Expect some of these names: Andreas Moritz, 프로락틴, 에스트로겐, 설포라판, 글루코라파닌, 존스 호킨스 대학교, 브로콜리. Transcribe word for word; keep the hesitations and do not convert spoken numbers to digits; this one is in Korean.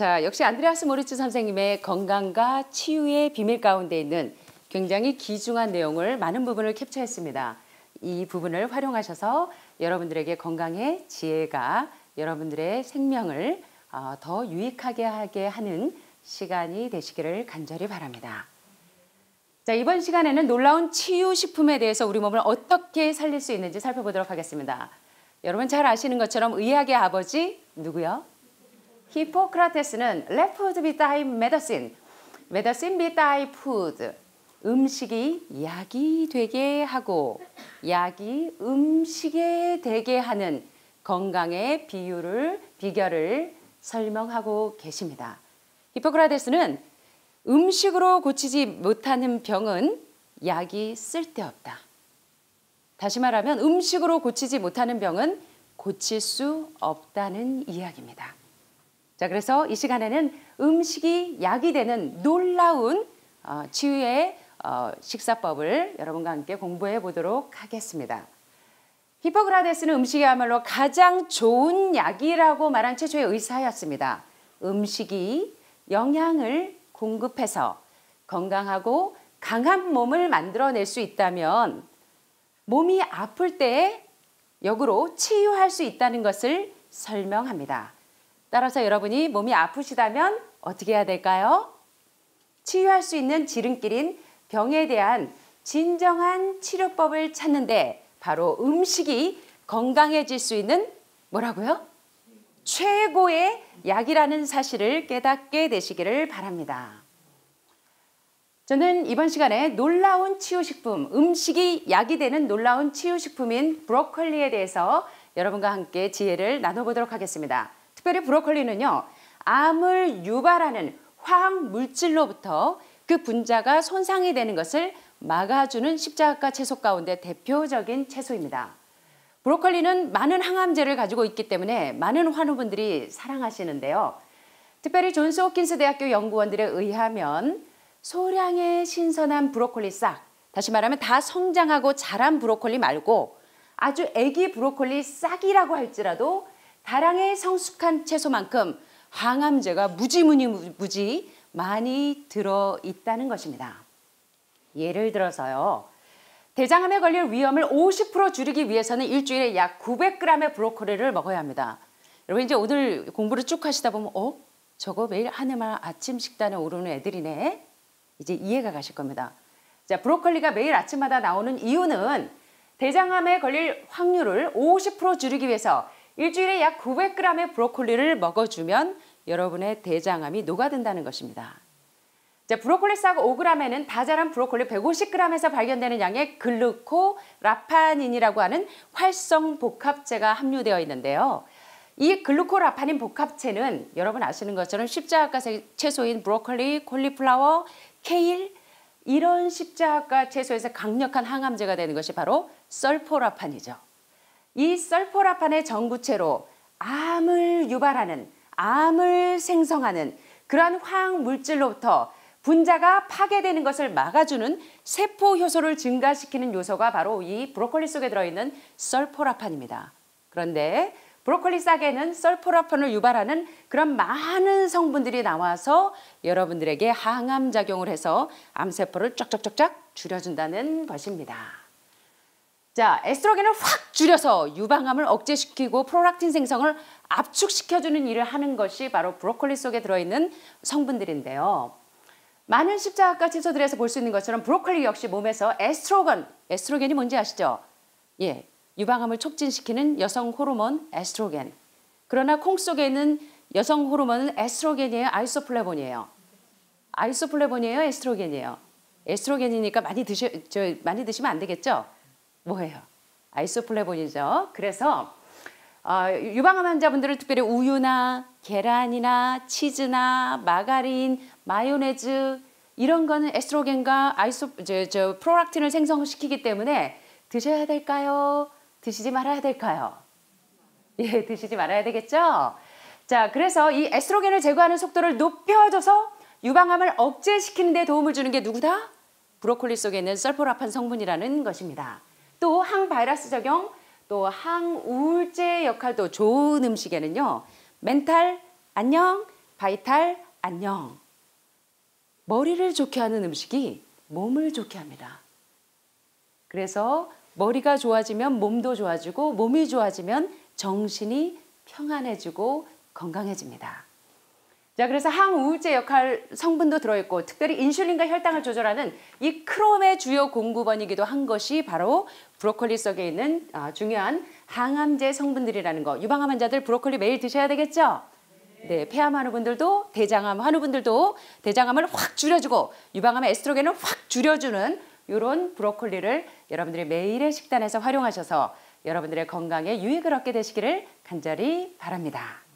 자, 역시 안드레아스 모리츠 선생님의 건강과 치유의 비밀 가운데 있는 굉장히 귀중한 내용을 많은 부분을 캡처했습니다. 이 부분을 활용하셔서 여러분들에게 건강의 지혜가 여러분들의 생명을 더 유익하게 하게 하는 시간이 되시기를 간절히 바랍니다. 자, 이번 시간에는 놀라운 치유식품에 대해서 우리 몸을 어떻게 살릴 수 있는지 살펴보도록 하겠습니다. 여러분 잘 아시는 것처럼 의학의 아버지 누구요? 히포크라테스는 Let food be thy medicine, medicine be thy food. 음식이 약이 되게 하고 약이 음식에 되게 하는 건강의 비율을, 비결을 설명하고 계십니다. 히포크라테스는 음식으로 고치지 못하는 병은 약이 쓸데없다. 다시 말하면 음식으로 고치지 못하는 병은 고칠 수 없다는 이야기입니다. 자, 그래서 이 시간에는 음식이 약이 되는 놀라운 어, 치유의 어, 식사법을 여러분과 함께 공부해 보도록 하겠습니다. 히포크라테스는 음식이야말로 가장 좋은 약이라고 말한 최초의 의사였습니다. 음식이 영양을 공급해서 건강하고 강한 몸을 만들어낼 수 있다면 몸이 아플 때에 역으로 치유할 수 있다는 것을 설명합니다. 따라서 여러분이 몸이 아프시다면 어떻게 해야 될까요? 치유할 수 있는 지름길인 병에 대한 진정한 치료법을 찾는데 바로 음식이 건강해질 수 있는 뭐라고요? 최고의 약이라는 사실을 깨닫게 되시기를 바랍니다. 저는 이번 시간에 놀라운 치유식품, 음식이 약이 되는 놀라운 치유식품인 브로콜리에 대해서 여러분과 함께 지혜를 나눠보도록 하겠습니다. 특별히 브로콜리는요, 암을 유발하는 화학물질로부터 그 분자가 손상이 되는 것을 막아주는 십자가 채소 가운데 대표적인 채소입니다. 브로콜리는 많은 항암제를 가지고 있기 때문에 많은 환우분들이 사랑하시는데요. 특별히 존스 호킨스 대학교 연구원들에 의하면 소량의 신선한 브로콜리 싹, 다시 말하면 다 성장하고 자란 브로콜리 말고 아주 애기 브로콜리 싹이라고 할지라도 다량의 성숙한 채소만큼 항암제가 무지무지 무지 많이 들어있다는 것입니다. 예를 들어서요, 대장암에 걸릴 위험을 오십 퍼센트 줄이기 위해서는 일주일에 약 구백 그램의 브로콜리를 먹어야 합니다. 여러분 이제 오늘 공부를 쭉 하시다 보면 어? 저거 매일 한 해만 아침 식단에 오르는 애들이네? 이제 이해가 가실 겁니다. 자, 브로콜리가 매일 아침마다 나오는 이유는 대장암에 걸릴 확률을 오십 퍼센트 줄이기 위해서 일주일에 약 구백 그램의 브로콜리를 먹어주면 여러분의 대장암이 녹아든다는 것입니다. 자, 브로콜리 싹 오 그램에는 다 자란 브로콜리 백오십 그램에서 발견되는 양의 글루코라파닌이라고 하는 활성복합체가 함유되어 있는데요. 이 글루코라파닌 복합체는 여러분 아시는 것처럼 십자가 채소인 브로콜리, 콜리플라워, 케일 이런 십자가 채소에서 강력한 항암제가 되는 것이 바로 설포라판이죠. 이 설포라판의 전구체로 암을 유발하는, 암을 생성하는 그러한 화학물질로부터 분자가 파괴되는 것을 막아주는 세포 효소를 증가시키는 요소가 바로 이 브로콜리 속에 들어있는 설포라판입니다. 그런데 브로콜리 싹에는 설포라판을 유발하는 그런 많은 성분들이 나와서 여러분들에게 항암작용을 해서 암세포를 쫙쫙쫙쫙 줄여준다는 것입니다. 자, 에스트로겐을 확 줄여서 유방암을 억제시키고 프로락틴 생성을 압축시켜주는 일을 하는 것이 바로 브로콜리 속에 들어있는 성분들인데요. 많은 십자가 채소들에서 볼 수 있는 것처럼 브로콜리 역시 몸에서 에스트로겐, 에스트로겐이 뭔지 아시죠? 예, 유방암을 촉진시키는 여성 호르몬 에스트로겐. 그러나 콩 속에 있는 여성 호르몬은 에스트로겐이에요? 아이소플레본이에요? 아이소플레본이에요? 에스트로겐이에요? 에스트로겐이니까 많이, 드셔, 저, 많이 드시면 안 되겠죠? 뭐예요? 아이소플레본이죠. 그래서 어, 유방암 환자분들을 특별히 우유나 계란이나 치즈나 마가린, 마요네즈 이런 거는 에스트로겐과 아이소, 저, 저, 프로락틴을 생성시키기 때문에 드셔야 될까요? 드시지 말아야 될까요? 예, 드시지 말아야 되겠죠? 자, 그래서 이 에스트로겐을 제거하는 속도를 높여줘서 유방암을 억제시키는 데 도움을 주는 게 누구다? 브로콜리 속에 있는 설포라판 성분이라는 것입니다. 또 항바이러스 작용, 또 항우울제 역할도 좋은 음식에는요, 멘탈, 안녕, 바이탈 안녕. 머리를 좋게 하는 음식이 몸을 좋게 합니다. 그래서 머리가 좋아지면 몸도 좋아지고 몸이 좋아지면 정신이 평안해지고 건강해집니다. 자, 그래서 항우울제 역할 성분도 들어있고 특별히 인슐린과 혈당을 조절하는 이 크롬의 주요 공급원이기도 한 것이 바로 브로콜리 속에 있는 중요한 항암제 성분들이라는 거. 유방암 환자들 브로콜리 매일 드셔야 되겠죠? 네, 폐암 환우분들도 대장암 환우분들도 대장암을 확 줄여주고 유방암의 에스트로겐을 확 줄여주는 이런 브로콜리를 여러분들이 매일의 식단에서 활용하셔서 여러분들의 건강에 유익을 얻게 되시기를 간절히 바랍니다.